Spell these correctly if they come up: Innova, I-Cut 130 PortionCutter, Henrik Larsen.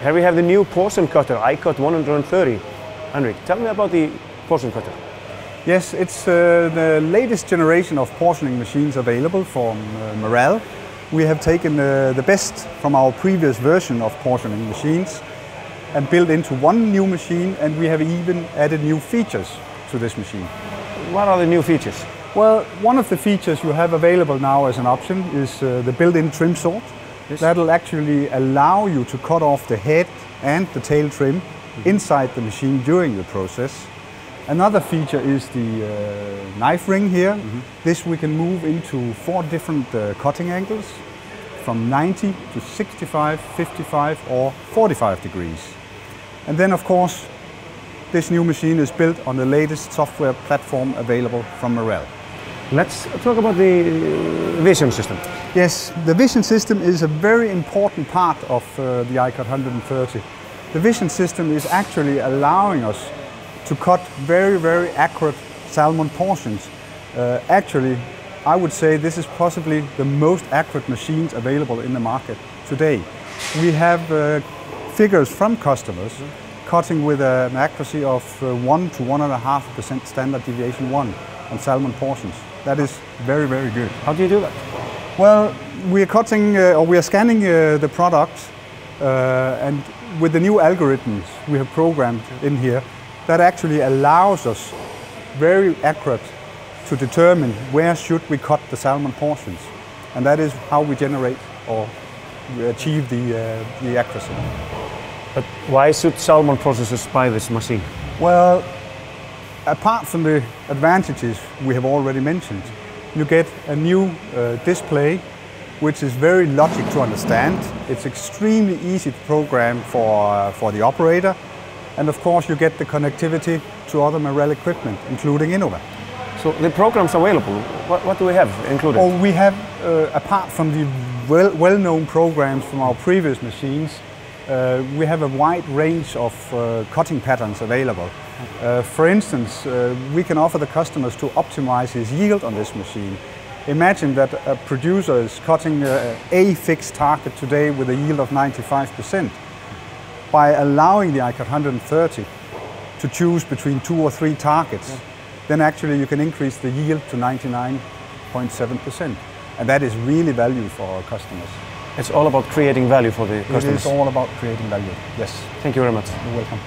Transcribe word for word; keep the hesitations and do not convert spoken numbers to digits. Here we have the new portion cutter, I-Cut one thirty. Henrik, tell me about the portion cutter. Yes, it's uh, the latest generation of portioning machines available from uh, Marel. We have taken uh, the best from our previous version of portioning machines and built into one new machine, and we have even added new features to this machine. What are the new features? Well, one of the features you have available now as an option is uh, the built-in trim sort. Yes. That'll actually allow you to cut off the head and the tail trim mm-hmm. inside the machine during the process. Another feature is the uh, knife ring here. Mm-hmm. This we can move into four different uh, cutting angles, from ninety to sixty-five, fifty-five or forty-five degrees. And then of course, this new machine is built on the latest software platform available from Marel. Let's talk about the vision system. Yes, the vision system is a very important part of uh, the I-Cut one thirty. The vision system is actually allowing us to cut very, very accurate salmon portions. Uh, actually, I would say this is possibly the most accurate machines available in the market today. We have uh, figures from customers cutting with an accuracy of uh, one to one and a half percent standard deviation one on salmon portions. That is very, very good. How do you do that? Well, we are cutting uh, or we are scanning uh, the product, uh, and with the new algorithms we have programmed in here, that actually allows us very accurate to determine where should we cut the salmon portions, and that is how we generate or achieve the, uh, the accuracy. But why should salmon processors buy this machine? Well, apart from the advantages we have already mentioned, you get a new uh, display which is very logic to understand. It's extremely easy to program for, uh, for the operator, and of course you get the connectivity to other Marel equipment, including Innova. So the programs available, what, what do we have included? Oh, we have, uh, apart from the well, well-known programs from our previous machines, uh, we have a wide range of uh, cutting patterns available. Uh, for instance, uh, we can offer the customers to optimize his yield on this machine. Imagine that a producer is cutting uh, a fixed target today with a yield of ninety-five percent. By allowing the I-Cut one thirty to choose between two or three targets, yeah. then actually you can increase the yield to ninety-nine point seven percent. And that is really value for our customers. It's all about creating value for the customers. It is all about creating value, yes. Thank you very much. You're welcome.